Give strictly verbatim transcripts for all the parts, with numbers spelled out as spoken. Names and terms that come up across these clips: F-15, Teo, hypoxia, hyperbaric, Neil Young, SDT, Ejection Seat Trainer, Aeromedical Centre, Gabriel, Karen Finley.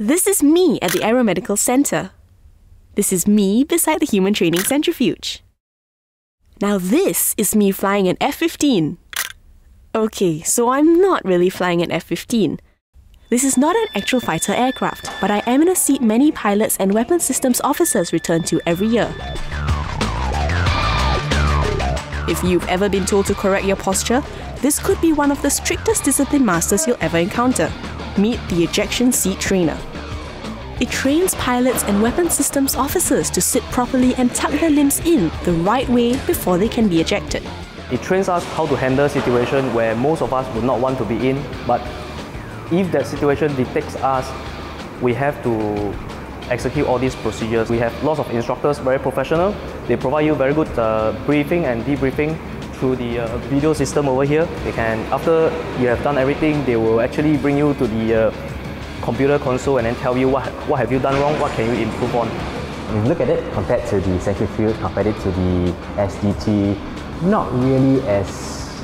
This is me at the Aeromedical Centre. This is me beside the Human Training Centrifuge. Now this is me flying an F fifteen. Okay, so I'm not really flying an F fifteen. This is not an actual fighter aircraft, but I am in a seat many pilots and weapons systems officers return to every year. If you've ever been told to correct your posture, this could be one of the strictest discipline masters you'll ever encounter. Meet the ejection seat trainer. It trains pilots and weapons systems officers to sit properly and tuck their limbs in the right way before they can be ejected. It trains us how to handle a situation where most of us would not want to be in, but if that situation detects us, we have to execute all these procedures. We have lots of instructors, very professional. They provide you very good uh, briefing and debriefing through the uh, video system over here. They can, after you have done everything, they will actually bring you to the uh, computer console and then tell you what, what have you done wrong, what can you improve on. If you look at it, compared to the centrifuge, compared it to the S D T, not really as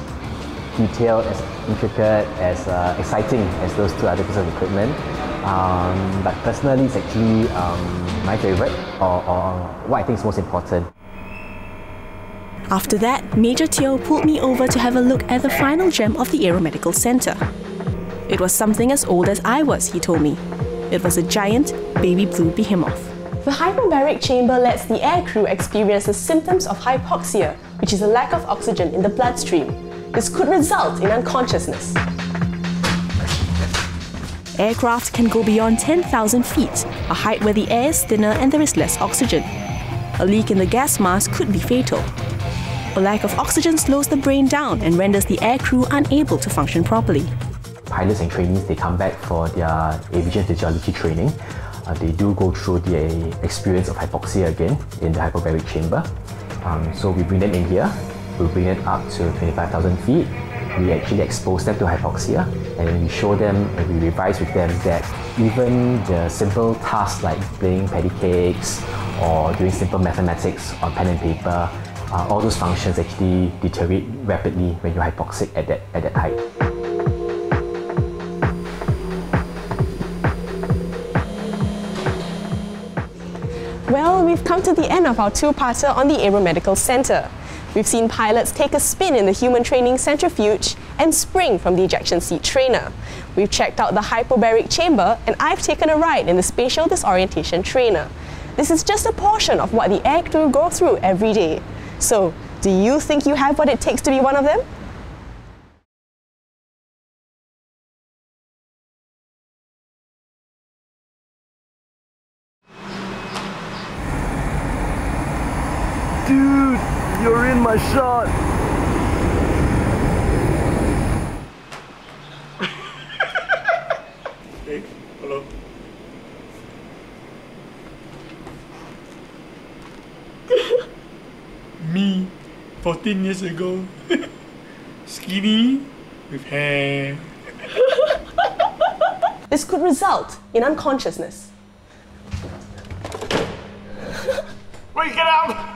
detailed, as intricate, as uh, exciting as those two other pieces of equipment. Um, but personally, it's actually um, my favourite, or, or what I think is most important. After that, Major Teo pulled me over to have a look at the final gem of the Aeromedical Centre. It was something as old as I was, he told me. It was a giant, baby blue behemoth. The hyperbaric chamber lets the aircrew experience the symptoms of hypoxia, which is a lack of oxygen in the bloodstream. This could result in unconsciousness. Aircraft can go beyond ten thousand feet, a height where the air is thinner and there is less oxygen. A leak in the gas mask could be fatal. A lack of oxygen slows the brain down and renders the aircrew unable to function properly. Pilots and trainees, they come back for their aviation physiology training. Uh, they do go through the experience of hypoxia again in the hyperbaric chamber. Um, so we bring them in here. We bring it up to twenty-five thousand feet. We actually expose them to hypoxia, and then we show them and we revise with them that even the simple tasks like playing patty cakes or doing simple mathematics on pen and paper, uh, all those functions actually deteriorate rapidly when you're hypoxic at that, at that height. Well, we've come to the end of our two-parter on the Aeromedical Centre. We've seen pilots take a spin in the Human Training Centrifuge and spring from the ejection seat trainer. We've checked out the hyperbaric chamber, and I've taken a ride in the spatial disorientation trainer. This is just a portion of what the aircrew go through every day. So, do you think you have what it takes to be one of them? Dude! You're in my shot! Hey, hello. Me, fourteen years ago. Skinny, with hair. This could result in unconsciousness. Wait, get out!